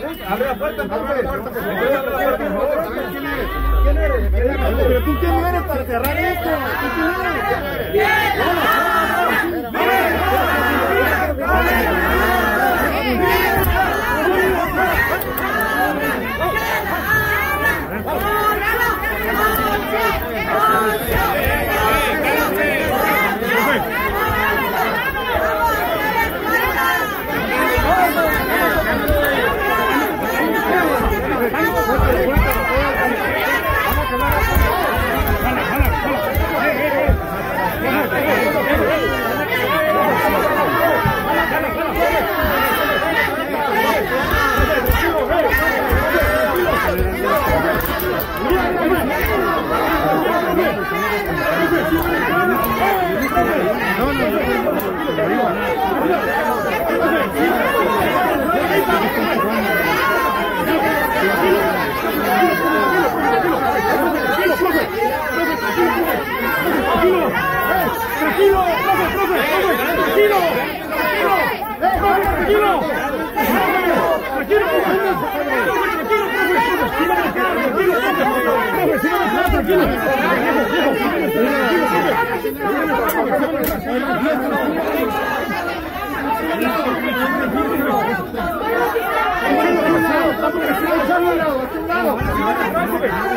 Abre la puerta, abre la puerta. ¿Quién eres? Pero tú quién eres para cerrar esto. ¿Tú quién eres? ¡Bien! ¡Vamos!